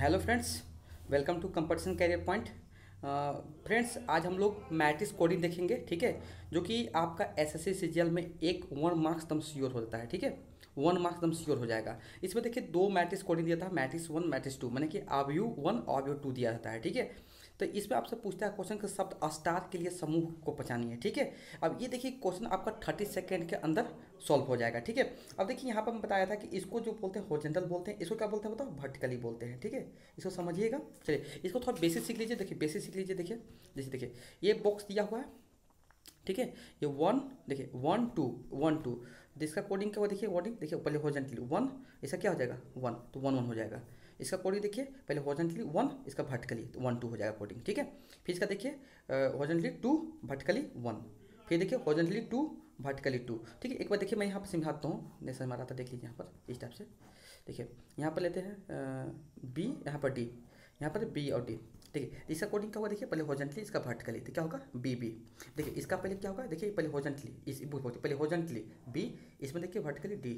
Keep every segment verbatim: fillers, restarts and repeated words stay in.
Hello friends, welcome to competition career point. Friends, आज हम लोग मैट्रिक्स कोडिंग देखेंगे, ठीक है, जो कि आपका एसएससी सीजीएल में एक वन मार्क्स एकदम श्योर होता है, ठीक है, वन मार्क्स एकदम श्योर हो जाएगा। इसमें देखिए दो मैट्रिक्स कोडिंग दिया था, मैट्रिक्स वन मैट्रिक्स टू, मैंने कि आव यू वन आव यू टू दिया रहता है, ठीक है। तो इसमें आपसे पूछता है क्वेश्चन का शब्द स्टार के लिए समूह को पहचानिए, ठीक है। अब ये देखिए क्वेश्चन आपका थर्टी सेकेंड के अंदर सॉल्व हो जाएगा, ठीक है। अब देखिए यहाँ पर हम बताया था कि इसको जो बोलते हैं हॉरिजॉन्टल बोलते हैं, इसको क्या बोलते हैं बताओ, वर्टिकली बोलते हैं, ठीक है, इसको समझिएगा। चलिए इसको थोड़ा बेसिक सीख लीजिए, देखिए बेसिक सीख लीजिए। देखिए जैसे देखिए ये बॉक्स दिया हुआ है, ठीक है, ये वन, देखिए वन टू वन टू इसका कोडिंग क्या हुआ, देखिए कोडिंग देखिए पहले हॉरिजॉन्टली वन, इसका क्या हो जाएगा वन, तो वन वन हो जाएगा। इसका कोडिंग देखिए पहले हॉरिजॉन्टली वन, इसका वर्टिकली तो वन टू हो जाएगा कोडिंग, ठीक है। फिर इसका देखिए हॉरिजॉन्टली टू वर्टिकली वन, फिर देखिए हॉरिजॉन्टली टू वर्टिकली टू, ठीक है। एक बार देखिए मैं यहाँ पर समझाता हूँ, नहीं समझ में आ रहा था, देख लीजिए यहाँ पर इस टाइप से। देखिए यहाँ पर लेते हैं बी, यहाँ पर डी, यहाँ पर बी और डी, ठीक है। इसका कोडिंग क्या होगा, देखिए पहले हॉरिजॉन्टली इसका वर्टिकली, तो क्या होगा बी बी। देखिए इसका पहले क्या होगा, देखिए पहले हॉरिजॉन्टली इस पहले हॉरिजॉन्टली बी, इसमें देखिए वर्टिकली डी,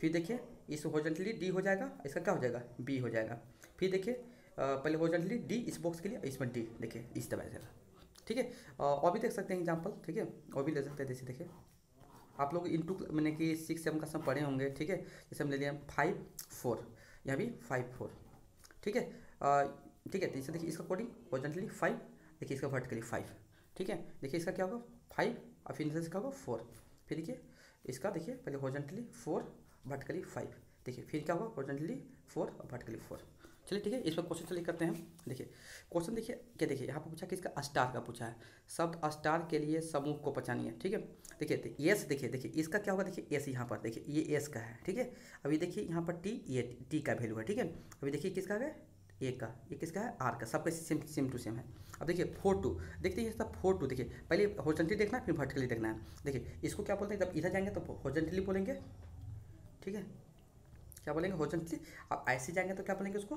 फिर देखिए इस हॉरिजॉन्टली डी हो जाएगा, इसका क्या हो जाएगा बी हो जाएगा। फिर देखिए पहले हॉरिजॉन्टली डी इस बॉक्स के लिए, इसमें डी, देखिए इस तरह से, ठीक है। और भी देख सकते हैं एग्जाम्पल, ठीक है, और भी ले सकते हैं। जैसे देखिए आप लोग इन टू मैंने कि सिक्स सेवन का सब पढ़े होंगे, ठीक है। जैसे हम ले लिया फाइव फोर, यहाँ भी फाइव फोर, ठीक है, ठीक है। तो इसे देखिए इसका कोडिंग हॉरिजॉन्टली फाइव, देखिए इसका वर्टिकली फाइव, ठीक है। देखिए इसका क्या होगा फाइव, और फिर इसका होगा फोर, फिर देखिए इसका देखिए पहले हॉरिजॉन्टली फोर वर्टिकली फाइव, देखिए फिर क्या होगा हॉरिजॉन्टली फोर और वर्टिकली फोर। चलिए ठीक है, इस पर क्वेश्चन चलिए करते हैं। देखिए क्वेश्चन देखिए क्या, देखिए यहाँ पर पूछा कि इसका स्टार का पूछा है, शब्द स्टार के लिए समूह को पहचानिए, ठीक है। देखिए एस, देखिए देखिए इसका क्या होगा, देखिए एस यहाँ पर, देखिए ये एस का है, ठीक है। अभी देखिए यहाँ पर टी, ये टी का वैल्यू है, ठीक है। अभी देखिए किसका है, ए का, ये किसका है आर का, सबका सेम सेम टू सेम है। अब देखिए फोर टू, देखते हैं सब फोर टू, देखिए पहले हॉरिजॉन्टली देखना है, फिर वर्टिकली देखना है। देखिए इसको क्या बोलते हैं, जब इधर जाएंगे तो हॉरिजॉन्टली बोलेंगे, ठीक है, क्या बोलेंगे हॉरिजॉन्टली। अब ऐसे जाएंगे तो क्या बोलेंगे उसको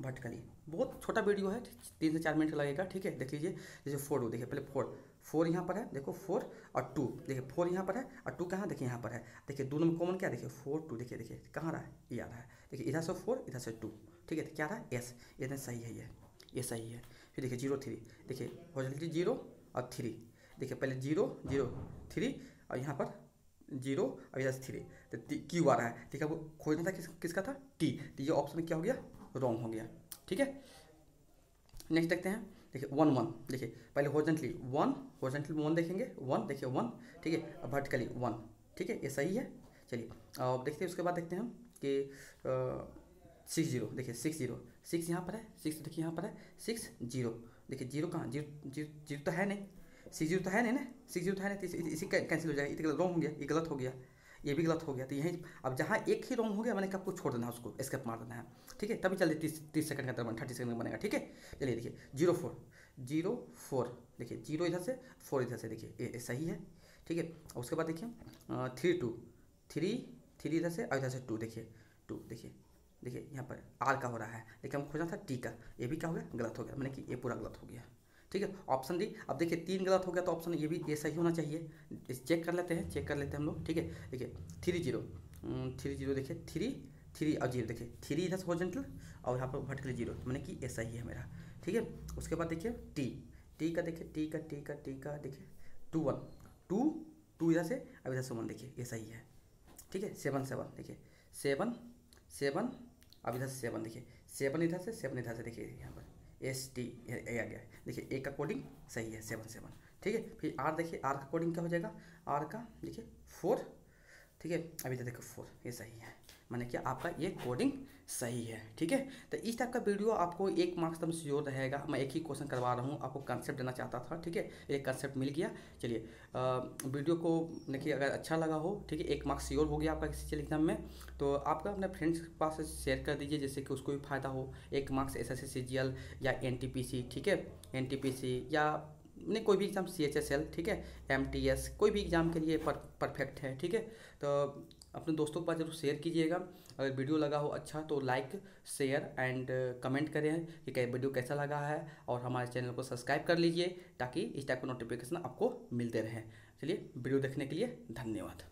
वर्टिकली। बहुत छोटा वीडियो है, तीन से चार मिनट लगेगा, ठीक है। देख लीजिए जैसे फोर टू, देखिए पहले फोर फोर यहाँ पर है, देखो फोर और टू, देखिए फोर यहाँ पर है और टू कहाँ, देखिए यहाँ पर है। देखिए दोनों में कॉमन क्या, देखिए फोर टू, देखिए देखिए कहाँ रहा है, ये आ रहा है, देखिए इधर से फोर इधर से टू, ठीक है, क्या रहा है एस, ये सही है, ये ये सही है। फिर देखिए जीरो थ्री, देखिए हॉरिजॉन्टली जीरो और थ्री, देखिए पहले जीरो जीरो थ्री और यहाँ पर जीरो और इधर थ्री, तो क्यू आ रहा है, ठीक है। वो खोजना था किस, किसका था टी, तो ये ऑप्शन क्या हो गया रॉन्ग हो गया, ठीक है। नेक्स्ट देखते हैं, देखिए वन वन, देखिए पहले हॉरिजॉन्टली वन, हॉरिजॉन्टली वन देखेंगे वन, देखिए वन, ठीक है, और वर्टिकली वन, ठीक है, ये सही है। चलिए और देखते हैं, उसके बाद देखते हैं कि सिक्स जीरो, देखिए सिक्स जीरो, सिक्स यहाँ पर है, सिक्स देखिए यहाँ पर है, सिक्स जीरो, देखिए जीरो कहाँ, जीरो जीरो तो है नहीं, सिक्स जीरो तो है नहीं ना, सिक्स जीरो तो है नहीं, तो इसी कैंसिल हो जाएगा, ये रॉन्ग हो गया, ये गलत हो गया, ये भी गलत हो गया। तो यहीं अब जहाँ एक ही रॉन्ग हो गया मैंने कि आपको छोड़ देना है, उसको स्केप मार देना है, ठीक है, तभी चलिए तीस तीस सेकंड का अंदर थर्टी सेकंड बनेगा, ठीक है। चलिए देखिए जीरो फोर जीरो फोर, देखिए जीरो इधर से फोर इधर से, देखिए ये सही है, ठीक है। उसके बाद देखिए थ्री टू, थ्री थ्री इधर से और इधर से टू, देखिए टू, देखिए देखिए यहाँ पर आर का हो रहा है, लेकिन हम खोजना था टी का, ये भी क्या हो गया गलत हो गया, मैंने कि ये पूरा गलत हो गया, ठीक है, ऑप्शन डी। अब देखिए तीन गलत हो गया तो ऑप्शन ये भी ये सही होना चाहिए, चेक कर लेते हैं, चेक कर लेते हैं हम लोग, ठीक है। देखिए थ्री जीरो थ्री जीरो, देखिए थ्री थ्री और जीरो, देखिए थ्री इधर से हॉरिजॉन्टल और यहाँ पर वर्टिकली जीरो, मैंने कि ये सही है मेरा, ठीक है। उसके बाद देखिए टी, टी का देखिए टी का टी का टी का देखिए टू वन, टू टू इधर से अब इधर से वन, देखिए ये सही है, ठीक है। सेवन सेवन, देखिए सेवन सेवन, अब इधर से सेवन, देखिए सेवन इधर से सेवन इधर से, देखिए यहाँ पर एस टी ए आ गया, देखिए ए का कोडिंग सही है सेवन सेवन, ठीक है। फिर आर, देखिए आर का कोडिंग क्या हो जाएगा, आर का देखिए फोर, ठीक है, अभी इधर देखो फोर, ये सही है, माने कि आपका ये कोडिंग सही है, ठीक है। तो इस टाइप का वीडियो आपको एक मार्क्स तक श्योर रहेगा, मैं एक ही क्वेश्चन करवा रहा हूँ, आपको कंसेप्ट देना चाहता था, ठीक है, एक कंसेप्ट मिल गया। चलिए वीडियो को देखिए अगर अच्छा लगा हो, ठीक है, एक मार्क्स श्योर हो गया आपका किसी एग्जाम में, तो आपका अपने फ्रेंड्स के पास शेयर कर दीजिए, जिससे कि उसको भी फायदा हो। एक marks S S C C G L या एन टी पी सी, ठीक है, एन टी पी सी या ने कोई भी exam C H S L, ठीक है, एम टी एस, कोई भी एग्ज़ाम के लिए पर, परफेक्ट है, ठीक है। तो अपने दोस्तों के पास जरूर शेयर कीजिएगा, अगर वीडियो लगा हो अच्छा तो लाइक शेयर एंड कमेंट करें कि क्या वीडियो कैसा लगा है, और हमारे चैनल को सब्सक्राइब कर लीजिए ताकि इस टाइप का नोटिफिकेशन आपको मिलते रहें। चलिए वीडियो देखने के लिए धन्यवाद।